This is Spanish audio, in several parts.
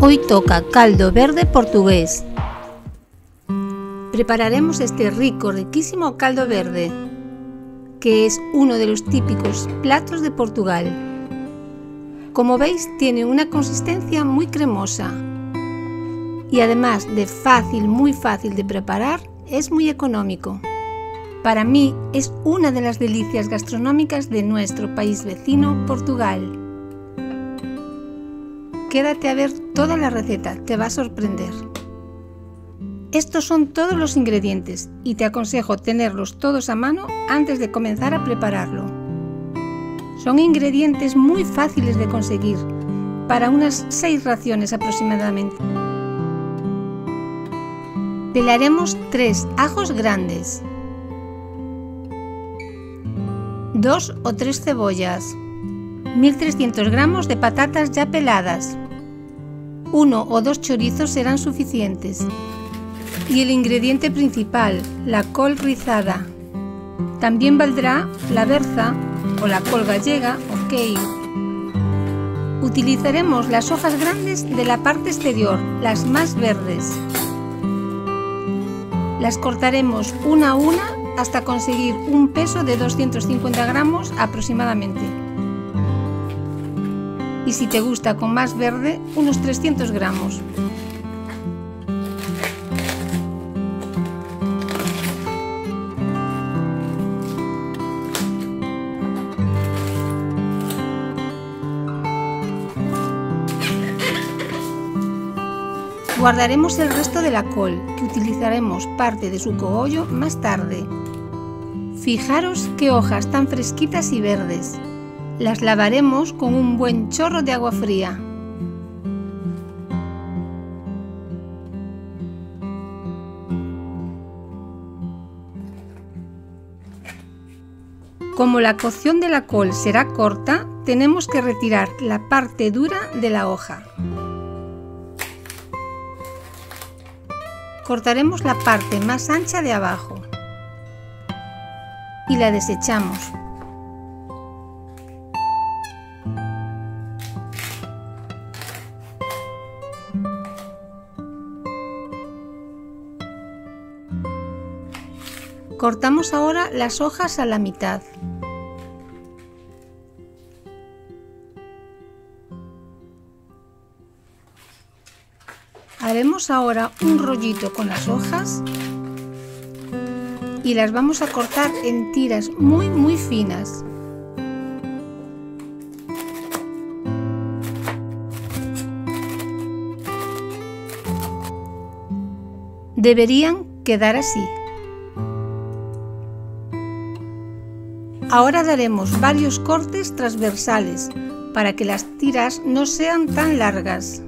Hoy toca caldo verde portugués. Prepararemos este rico, riquísimo caldo verde, que es uno de los típicos platos de Portugal. Como veis, tiene una consistencia muy cremosa y además de fácil, muy fácil de preparar, es muy económico. Para mí es una de las delicias gastronómicas de nuestro país vecino, Portugal. Quédate a ver toda la receta, te va a sorprender. Estos son todos los ingredientes y te aconsejo tenerlos todos a mano antes de comenzar a prepararlo. Son ingredientes muy fáciles de conseguir, para unas 6 raciones aproximadamente. Pelaremos 3 ajos grandes, 2 o 3 cebollas, 1300 gramos de patatas ya peladas, 1 o 2 chorizos serán suficientes y el ingrediente principal, la col rizada. También valdrá la berza o la col gallega o kale. Utilizaremos las hojas grandes de la parte exterior, las más verdes. Las cortaremos una a una hasta conseguir un peso de 250 gramos aproximadamente. Y si te gusta con más verde, unos 300 gramos. Guardaremos el resto de la col, que utilizaremos parte de su cogollo más tarde. Fijaros qué hojas tan fresquitas y verdes. Las lavaremos con un buen chorro de agua fría. Como la cocción de la col será corta, tenemos que retirar la parte dura de la hoja. Cortaremos la parte más ancha de abajo y la desechamos. Cortamos ahora las hojas a la mitad. Haremos ahora un rollito con las hojas y las vamos a cortar en tiras muy muy finas. Deberían quedar así. Ahora daremos varios cortes transversales para que las tiras no sean tan largas.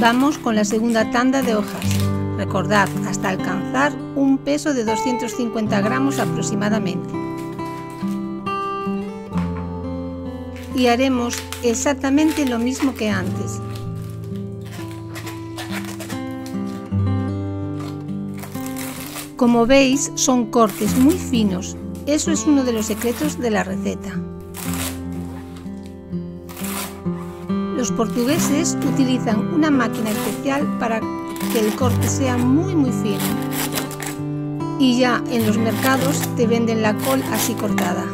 Vamos con la segunda tanda de hojas, recordad, hasta alcanzar un peso de 250 gramos aproximadamente. Y haremos exactamente lo mismo que antes. Como veis, son cortes muy finos, eso es uno de los secretos de la receta. Los portugueses utilizan una máquina especial para que el corte sea muy muy fino y ya en los mercados te venden la col así cortada.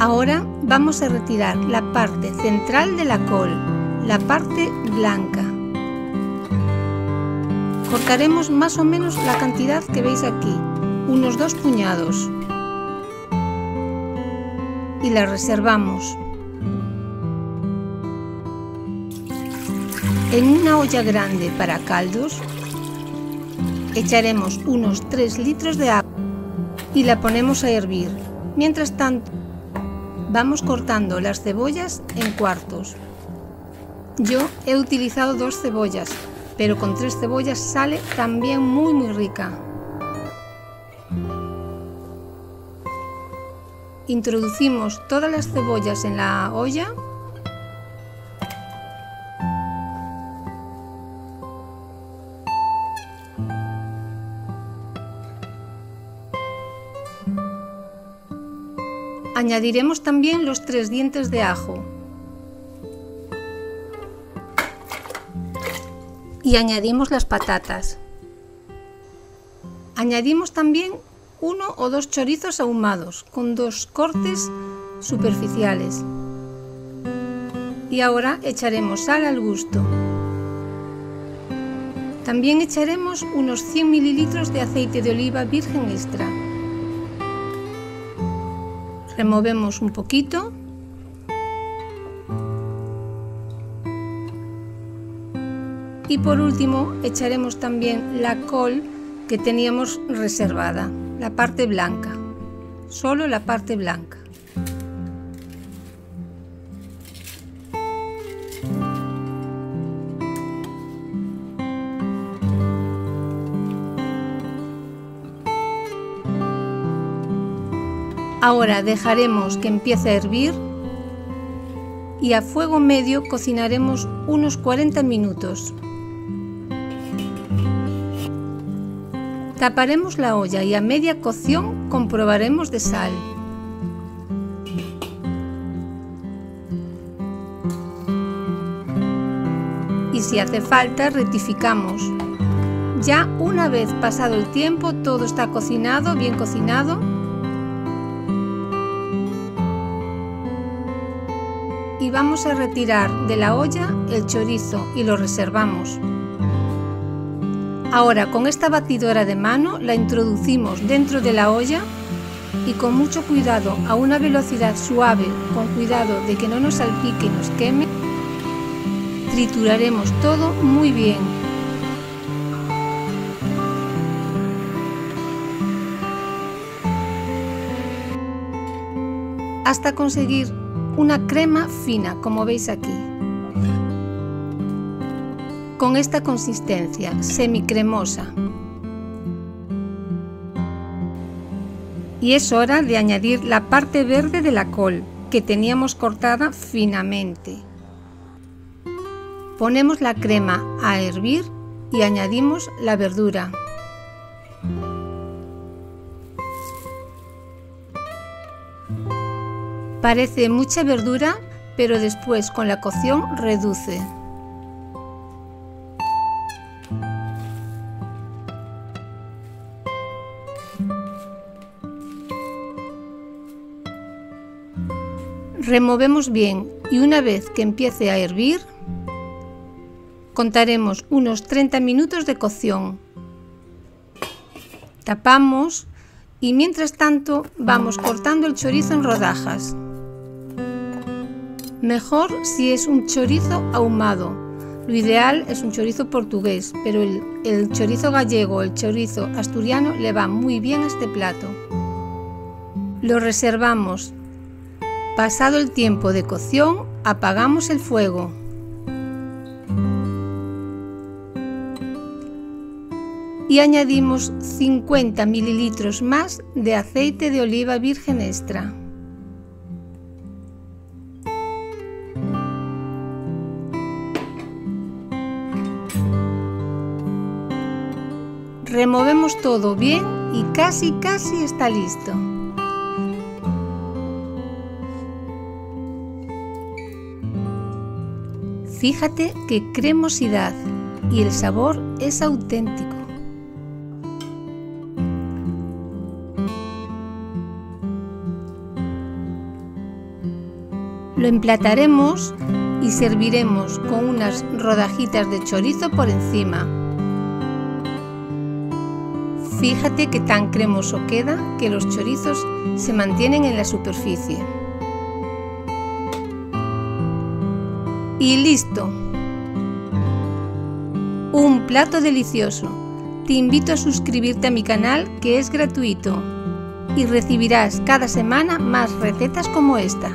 Ahora vamos a retirar la parte central de la col, la parte blanca. Cortaremos más o menos la cantidad que veis aquí, unos 2 puñados, y la reservamos. En una olla grande para caldos echaremos unos 3 litros de agua y la ponemos a hervir. Mientras tanto, vamos cortando las cebollas en cuartos. Yo he utilizado 2 cebollas, pero con 3 cebollas sale también muy muy rica. Introducimos todas las cebollas en la olla. Añadiremos también los 3 dientes de ajo. Y añadimos las patatas. Añadimos también 1 o 2 chorizos ahumados con 2 cortes superficiales. Y ahora echaremos sal al gusto. También echaremos unos 100 ml de aceite de oliva virgen extra. Removemos un poquito. Y por último echaremos también la col que teníamos reservada, la parte blanca, solo la parte blanca. Ahora dejaremos que empiece a hervir y a fuego medio cocinaremos unos 40 minutos. Taparemos la olla y a media cocción comprobaremos de sal. Y si hace falta, rectificamos. Ya una vez pasado el tiempo, todo está cocinado, bien cocinado. Y vamos a retirar de la olla el chorizo y lo reservamos. Ahora con esta batidora de mano la introducimos dentro de la olla y con mucho cuidado, a una velocidad suave, con cuidado de que no nos salpique y nos queme, trituraremos todo muy bien. Hasta conseguir una crema fina, como veis aquí, con esta consistencia semicremosa. Y es hora de añadir la parte verde de la col, que teníamos cortada finamente. Ponemos la crema a hervir y añadimos la verdura. Parece mucha verdura, pero después con la cocción reduce. Removemos bien y una vez que empiece a hervir, contaremos unos 30 minutos de cocción. Tapamos y mientras tanto vamos cortando el chorizo en rodajas. Mejor si es un chorizo ahumado, lo ideal es un chorizo portugués, pero el chorizo gallego, el chorizo asturiano le va muy bien a este plato. Lo reservamos. Pasado el tiempo de cocción, apagamos el fuego. Y añadimos 50 ml más de aceite de oliva virgen extra. Removemos todo bien y casi está listo. Fíjate qué cremosidad y el sabor es auténtico. Lo emplataremos y serviremos con unas rodajitas de chorizo por encima. Fíjate que tan cremoso queda que los chorizos se mantienen en la superficie. Y listo. Un plato delicioso. Te invito a suscribirte a mi canal, que es gratuito, y recibirás cada semana más recetas como esta.